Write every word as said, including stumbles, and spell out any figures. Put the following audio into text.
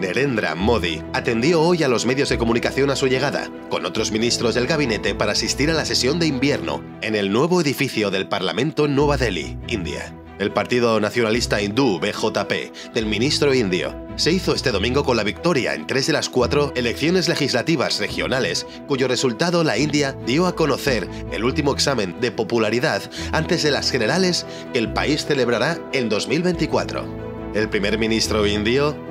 Narendra Modi atendió hoy a los medios de comunicación a su llegada, con otros ministros del gabinete, para asistir a la sesión de invierno en el nuevo edificio del Parlamento en Nueva Delhi, India. El partido nacionalista hindú B J P del ministro indio se hizo este domingo con la victoria en tres de las cuatro elecciones legislativas regionales, cuyo resultado la India dio a conocer el último examen de popularidad antes de las generales que el país celebrará en dos mil veinticuatro. El primer ministro indio,